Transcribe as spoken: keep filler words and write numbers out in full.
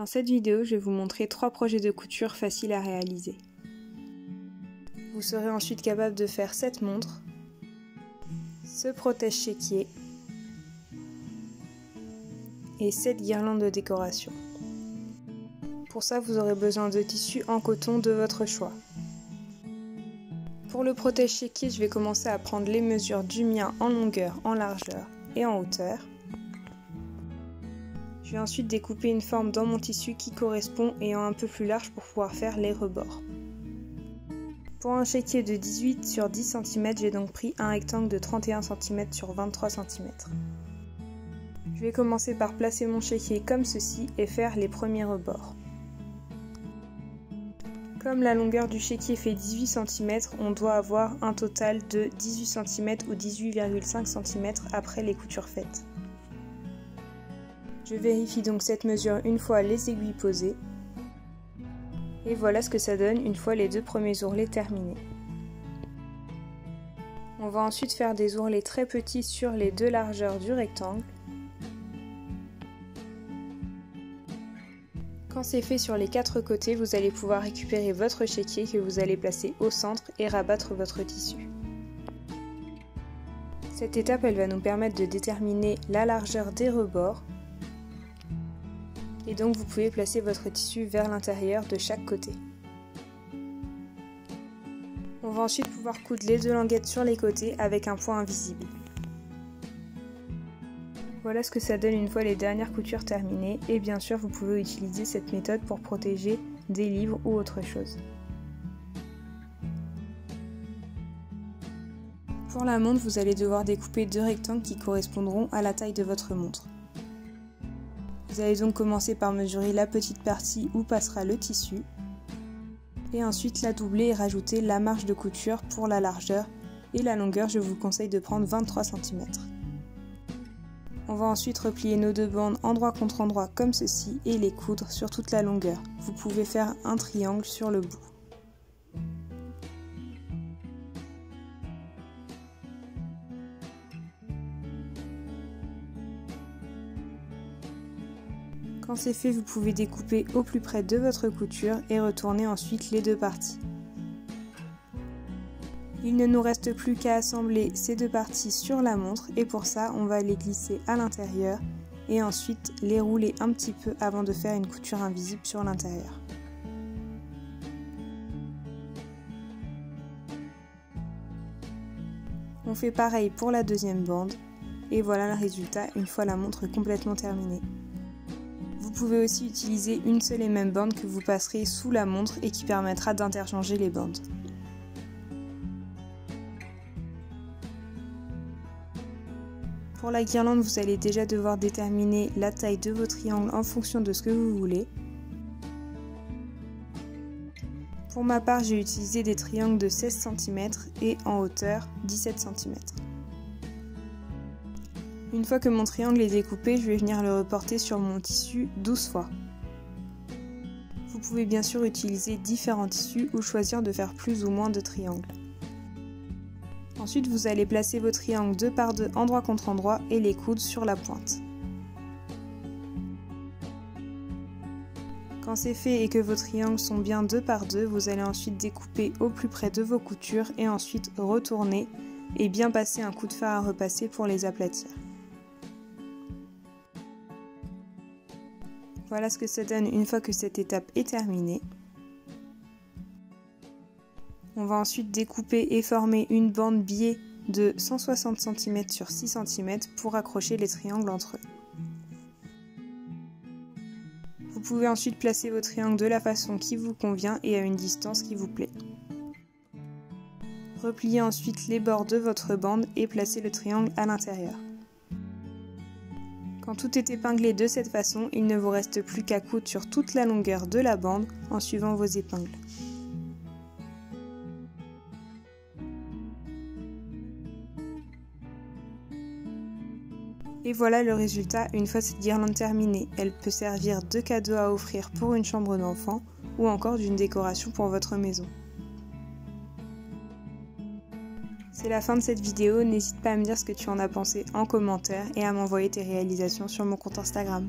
Dans cette vidéo, je vais vous montrer trois projets de couture faciles à réaliser. Vous serez ensuite capable de faire cette montre, ce protège-chéquier et cette guirlande de décoration. Pour ça, vous aurez besoin de tissus en coton de votre choix. Pour le protège-chéquier, je vais commencer à prendre les mesures du mien en longueur, en largeur et en hauteur. Je vais ensuite découper une forme dans mon tissu qui correspond et en un peu plus large pour pouvoir faire les rebords. Pour un chéquier de dix-huit sur dix centimètres, j'ai donc pris un rectangle de trente et un centimètres sur vingt-trois centimètres. Je vais commencer par placer mon chéquier comme ceci et faire les premiers rebords. Comme la longueur du chéquier fait dix-huit centimètres, on doit avoir un total de dix-huit centimètres ou dix-huit virgule cinq centimètres après les coutures faites. Je vérifie donc cette mesure une fois les aiguilles posées. Et voilà ce que ça donne une fois les deux premiers ourlets terminés. On va ensuite faire des ourlets très petits sur les deux largeurs du rectangle. Quand c'est fait sur les quatre côtés, vous allez pouvoir récupérer votre chéquier que vous allez placer au centre et rabattre votre tissu. Cette étape, elle va nous permettre de déterminer la largeur des rebords. Et donc vous pouvez placer votre tissu vers l'intérieur de chaque côté. On va ensuite pouvoir coudre les deux languettes sur les côtés avec un point invisible. Voilà ce que ça donne une fois les dernières coutures terminées, et bien sûr vous pouvez utiliser cette méthode pour protéger des livres ou autre chose. Pour la montre, vous allez devoir découper deux rectangles qui correspondront à la taille de votre montre. Vous allez donc commencer par mesurer la petite partie où passera le tissu et ensuite la doubler et rajouter la marge de couture pour la largeur, et la longueur je vous conseille de prendre vingt-trois centimètres. On va ensuite replier nos deux bandes endroit contre endroit comme ceci et les coudre sur toute la longueur. Vous pouvez faire un triangle sur le bout. Quand c'est fait, vous pouvez découper au plus près de votre couture et retourner ensuite les deux parties. Il ne nous reste plus qu'à assembler ces deux parties sur la montre, et pour ça, on va les glisser à l'intérieur et ensuite les rouler un petit peu avant de faire une couture invisible sur l'intérieur. On fait pareil pour la deuxième bande et voilà le résultat une fois la montre complètement terminée. Vous pouvez aussi utiliser une seule et même bande que vous passerez sous la montre et qui permettra d'interchanger les bandes. Pour la guirlande, vous allez déjà devoir déterminer la taille de vos triangles en fonction de ce que vous voulez. Pour ma part, j'ai utilisé des triangles de seize centimètres et en hauteur dix-sept centimètres. Une fois que mon triangle est découpé, je vais venir le reporter sur mon tissu douze fois. Vous pouvez bien sûr utiliser différents tissus ou choisir de faire plus ou moins de triangles. Ensuite, vous allez placer vos triangles deux par deux, endroit contre endroit, et les coudre sur la pointe. Quand c'est fait et que vos triangles sont bien deux par deux, vous allez ensuite découper au plus près de vos coutures et ensuite retourner et bien passer un coup de fer à repasser pour les aplatir. Voilà ce que ça donne une fois que cette étape est terminée. On va ensuite découper et former une bande biais de cent soixante centimètres sur six centimètres pour accrocher les triangles entre eux. Vous pouvez ensuite placer vos triangles de la façon qui vous convient et à une distance qui vous plaît. Repliez ensuite les bords de votre bande et placez le triangle à l'intérieur. Quand tout est épinglé de cette façon, il ne vous reste plus qu'à coudre sur toute la longueur de la bande en suivant vos épingles. Et voilà le résultat une fois cette guirlande terminée. Elle peut servir de cadeau à offrir pour une chambre d'enfant ou encore d'une décoration pour votre maison. C'est la fin de cette vidéo, n'hésite pas à me dire ce que tu en as pensé en commentaire et à m'envoyer tes réalisations sur mon compte Instagram.